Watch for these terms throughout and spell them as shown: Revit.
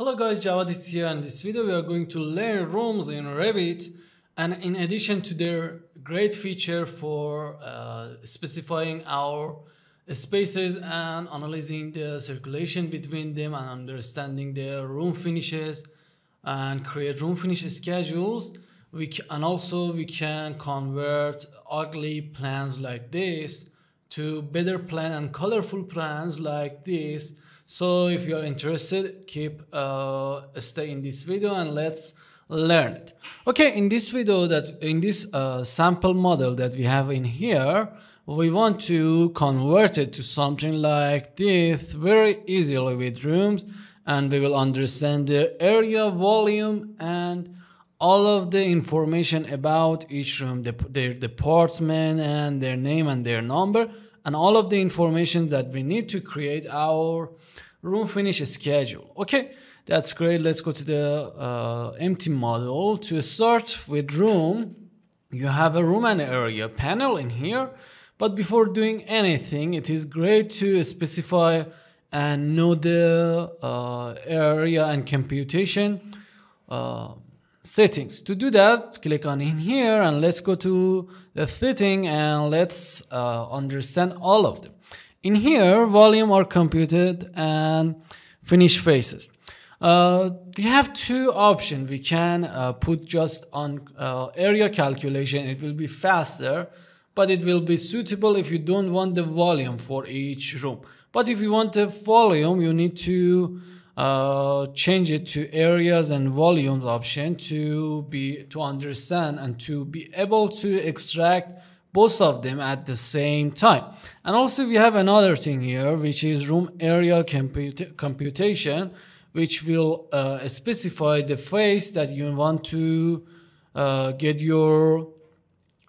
Hello guys, Javadis here. In this video we are going to learn rooms in Revit, and in addition to their great feature for specifying our spaces and analyzing the circulation between them and understanding the room finishes and create room finish schedules, we can convert ugly plans like this to better plan and colorful plans like this. So if you are interested, stay in this video and let's learn it. Okay, in this video, sample model that we have in here, we want to convert it to something like this very easily with rooms, and we will understand the area, volume, and all of the information about each room, their department and their name and their number, and all of the information that we need to create our room finish schedule. Okay, that's great. Let's go to the empty model. To start with room, you have a room and area panel in here, but before doing anything, it is great to specify and know the area and computation settings. To do that, click on in here and let's go to the setting and let's understand all of them. In here, volume are computed and finish faces. We have two options. We can put just on area calculation. It will be faster, but it will be suitable if you don't want the volume for each room. But if you want the volume, you need to change it to areas and volumes option to understand and to be able to extract both of them at the same time. And also we have another thing here, which is room area computation, which will specify the face that you want to get your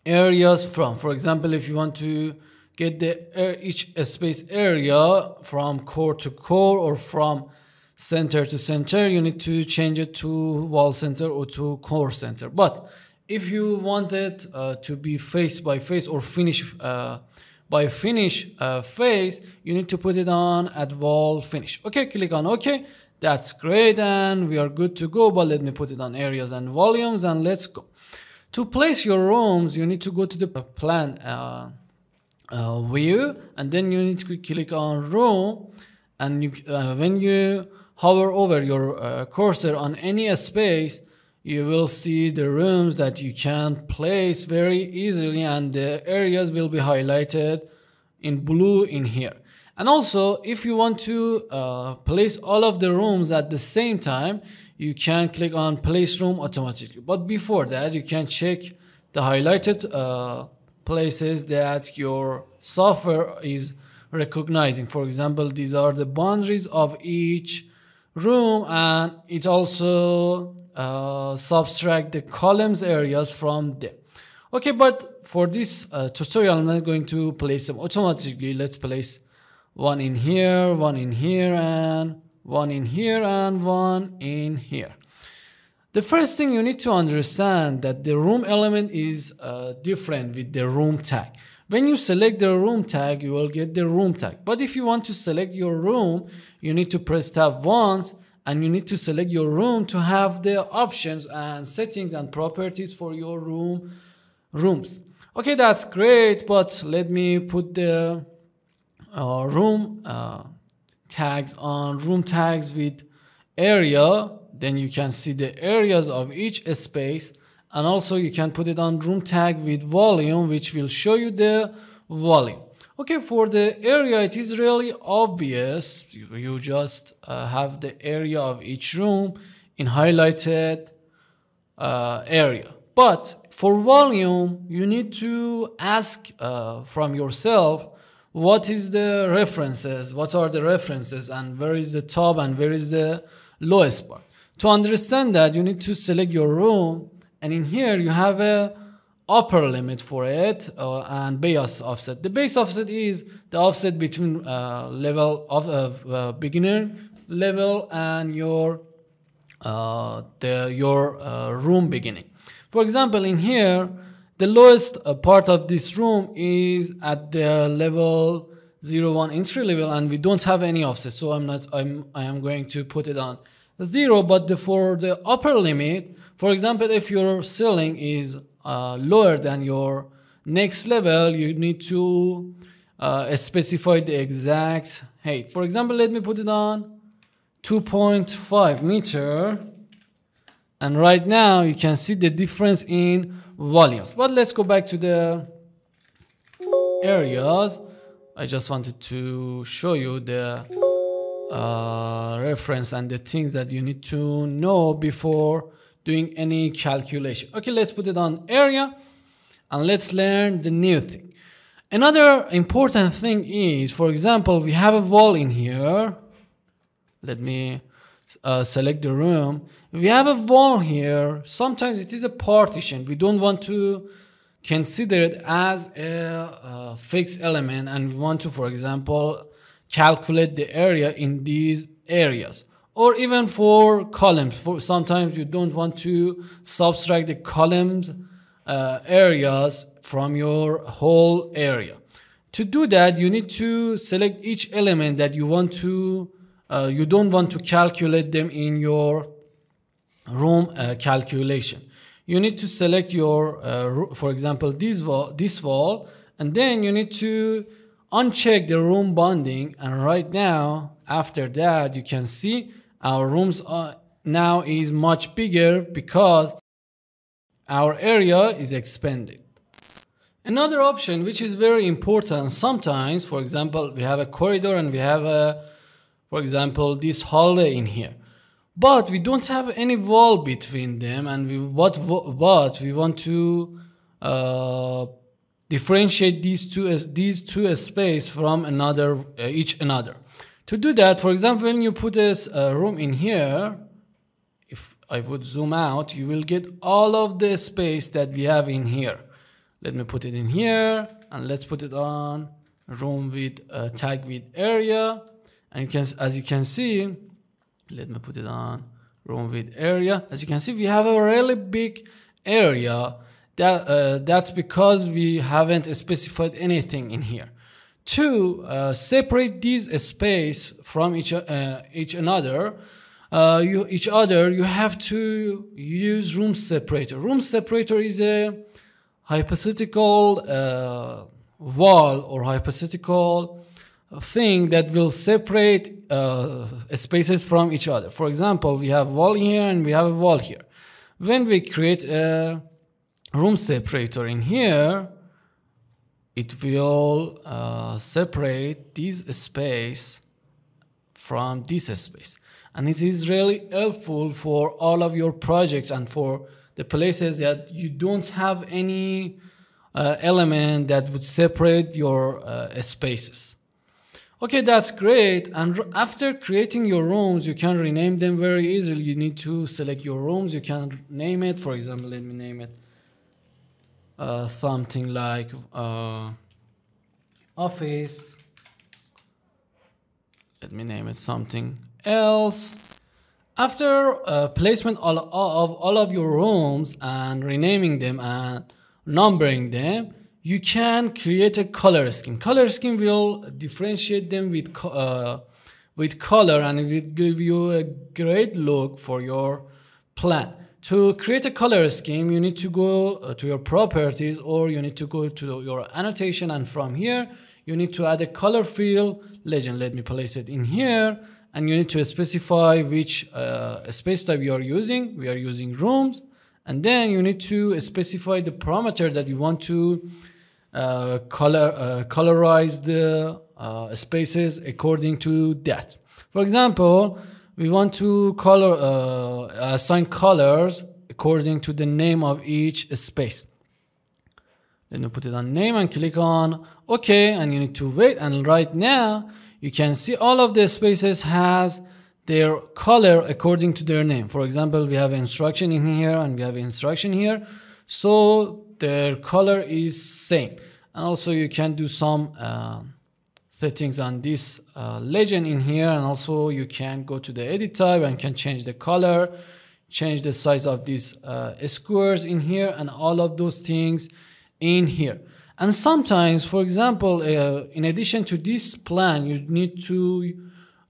areas from. For example, if you want to get each space area from core to core or from center to center, you need to change it to wall center or to core center. But if you want it to be face by face or finish by finish face, you need to put it on at wall finish. Okay, click on OK. That's great, and we are good to go. But let me put it on areas and volumes, and let's go. To place your rooms, you need to go to the plan view, and then you need to click on room, and you, when you hover over your cursor on any space, you will see the rooms that you can place very easily, and the areas will be highlighted in blue in here. And also, if you want to place all of the rooms at the same time, you can click on place room automatically. But before that, you can check the highlighted places that your software is recognizing. For example, these are the boundaries of each room, and it also subtract the columns areas from them. Okay, but for this tutorial, I'm not going to place them automatically. Let's place one in here, one in here, and one in here, and one in here. The first thing you need to understand that the room element is different with the room tag. When you select the room tag, you will get the room tag. But if you want to select your room, you need to press tab once, and you need to select your room to have the options and settings and properties for your rooms. Okay, that's great, but let me put the room tags on room tags with area. Then you can see the areas of each space. And also you can put it on room tag with volume, which will show you the volume. Okay, for the area, it is really obvious. You just have the area of each room in highlighted area. But for volume, you need to ask from yourself, what are the references, and where is the top and where is the lowest part. To understand that, you need to select your room, and in here you have a upper limit for it and base offset. The base offset is the offset between level of beginner level and your room beginning. For example, in here, the lowest part of this room is at the level 0, 1 entry level, and we don't have any offset, so I am going to put it on 0, but for the upper limit, for example, if your ceiling is lower than your next level, you need to specify the exact height. For example, let me put it on 2.5 meter. And right now you can see the difference in volumes. But let's go back to the areas. I just wanted to show you the reference and the things that you need to know before doing any calculation. Okay, let's put it on area and let's learn the new thing. Another important thing is, for example, we have a wall in here. Let me select the room. We have a wall here. Sometimes it is a partition. We don't want to consider it as a fixed element, and we want to, for example, calculate the area in these areas, or even for columns. For sometimes you don't want to subtract the columns areas from your whole area. To do that, you need to select each element that you want to you don't want to calculate them in your room calculation. You need to select your for example this wall, and then you need to uncheck the room bonding, and right now after that you can see our rooms now is much bigger because our area is expanded. Another option which is very important, sometimes for example we have a corridor and we have a, for example, this hallway in here, but we don't have any wall between them, and we want to differentiate these two space from each another. To do that, for example, when you put a room in here, if I would zoom out, you will get all of the space that we have in here. Let me put it in here, and let's put it on room with tag with area, and you can, as you can see, let me put it on room with area. As you can see, we have a really big area. That's because we haven't specified anything in here. To separate these space from each other, you have to use room separator. Room separator is a hypothetical wall or hypothetical thing that will separate spaces from each other. For example, we have a wall here and we have a wall here. When we create a room separator in here, it will separate this space from this space, and it is really helpful for all of your projects and for the places that you don't have any element that would separate your spaces. Okay, that's great. And after creating your rooms, you can rename them very easily. You need to select your rooms. You can name it, for example, let me name it something like office. Let me name it something else. After placement of all of your rooms and renaming them and numbering them, you can create a color scheme. Color scheme will differentiate them with color, and it will give you a great look for your plan. To create a color scheme, you need to go to your properties, or you need to go to your annotation, and from here you need to add a color field legend. Let me place it in here, and you need to specify which space type you are using. We are using rooms, and then you need to specify the parameter that you want to colorize the spaces according to that. For example, we want to color, assign colors according to the name of each space. Then you put it on name and click on OK, and you need to wait. And right now, you can see all of the spaces has their color according to their name. For example, we have instruction in here and we have instruction here. So their color is same. And also you can do some settings on this legend in here, and also you can go to the edit type and can change the color, change the size of these squares in here, and all of those things in here. And sometimes, for example, in addition to this plan, you need to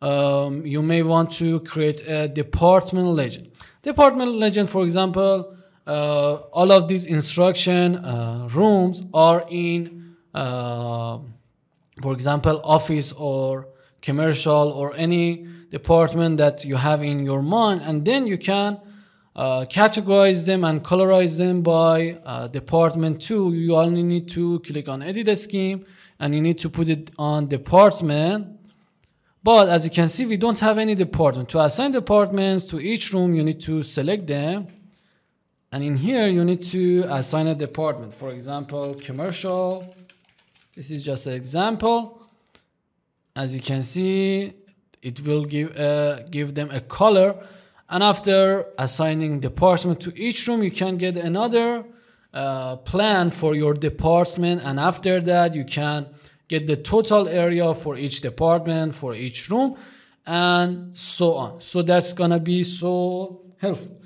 you may want to create a department legend. Department legend, for example, all of these instruction rooms are in, for example, office or commercial or any department that you have in your mind, and then you can categorize them and colorize them by department too. You only need to click on edit scheme and you need to put it on department. But as you can see, we don't have any department. To assign departments to each room, you need to select them, and in here you need to assign a department. For example, commercial. This is just an example. As you can see, it will give them a color. And after assigning department to each room, you can get another plan for your department. And after that, you can get the total area for each department, for each room, and so on. So that's gonna be so helpful.